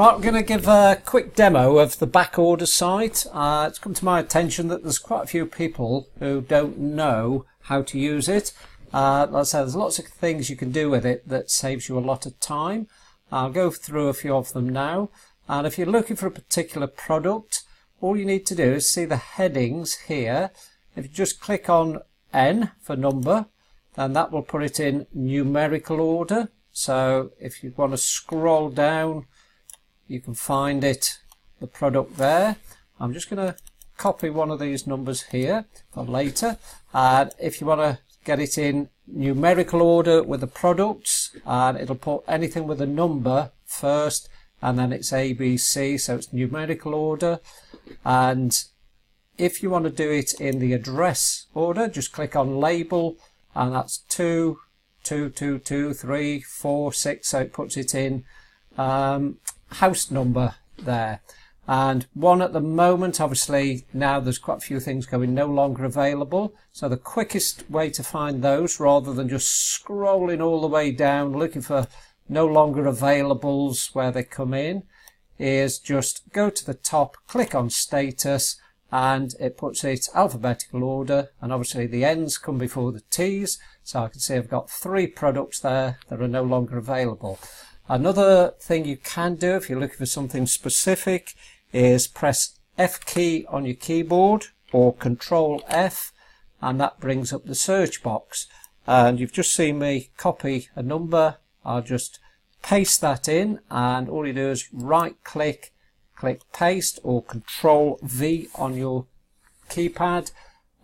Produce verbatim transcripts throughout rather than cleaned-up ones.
Right, we're going to give a quick demo of the backorder site. Uh, it's come to my attention that there's quite a few people who don't know how to use it. Uh, like I said, there's lots of things you can do with it that saves you a lot of time. I'll go through a few of them now. And if you're looking for a particular product, all you need to do is see the headings here. If you just click on N for number, then that will put it in numerical order. So if you want to scroll down, you can find it, the product there. I'm just going to copy one of these numbers here for later. And if you want to get it in numerical order with the products, and it'll put anything with a number first, and then it's A B C, so it's numerical order. And if you want to do it in the address order, just click on label, and that's two, two, two, two, three, four, six, so it puts it in um, house number there. And one at the moment, obviously now there's quite a few things going no longer available, so the quickest way to find those, rather than just scrolling all the way down looking for no longer availables where they come in, is just go to the top, click on status, and it puts it alphabetical order, and obviously the N's come before the T's, so I can see I've got three products there that are no longer available. Another thing you can do if you're looking for something specific is press F key on your keyboard or Control F, and that brings up the search box. And you've just seen me copy a number. I'll just paste that in, and all you do is right click, click paste, or Control V on your keypad,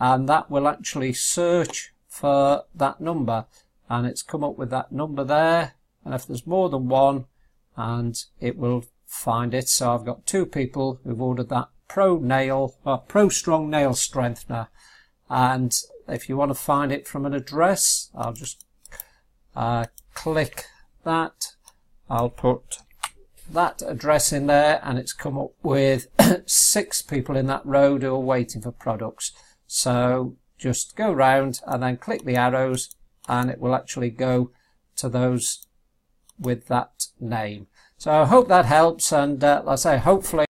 and that will actually search for that number, and it's come up with that number there. And if there's more than one, and it will find it. So I've got two people who've ordered that Pro Nail, uh, Pro Strong Nail Strengthener. And if you want to find it from an address, I'll just uh, click that. I'll put that address in there, and it's come up with six people in that road who are waiting for products. So just go round and then click the arrows, and it will actually go to those with that name. So I hope that helps, and uh, like I say, hopefully